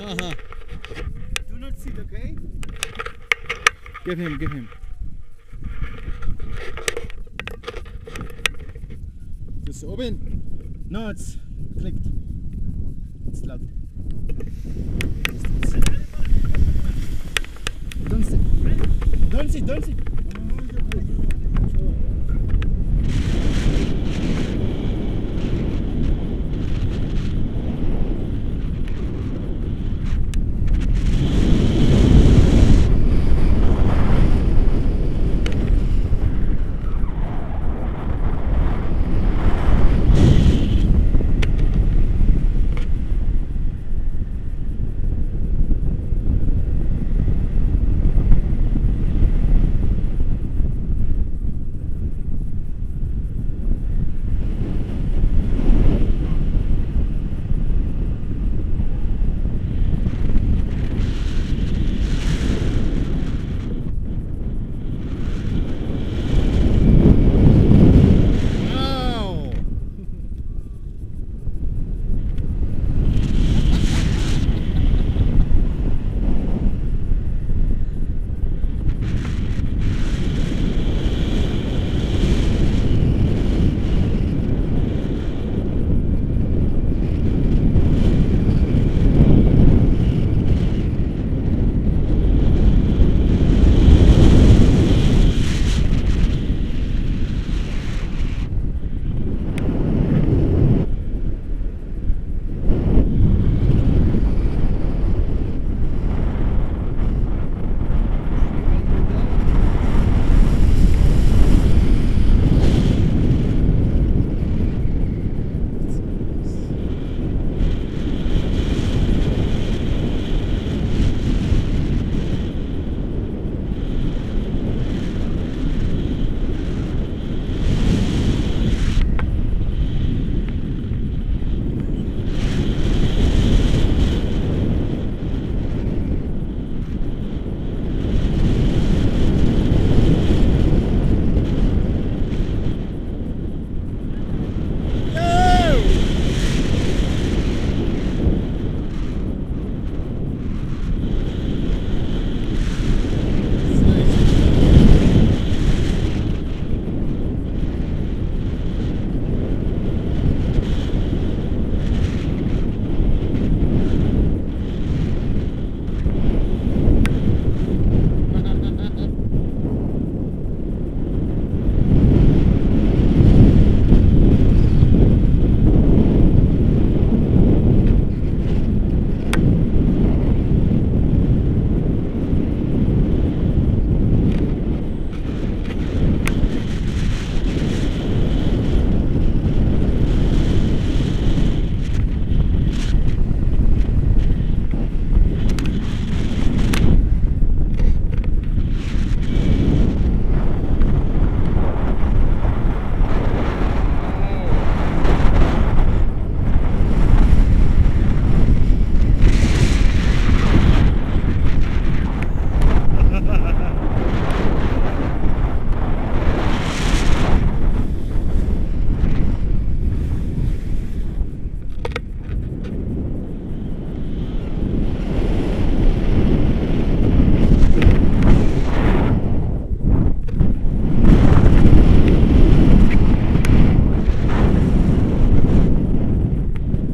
Uh-huh. Do not see the guy. Give him, give him. Just open. No, it's clicked. It's locked. Don't sit. Don't sit, don't sit.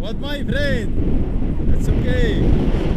But my friend, that's okay.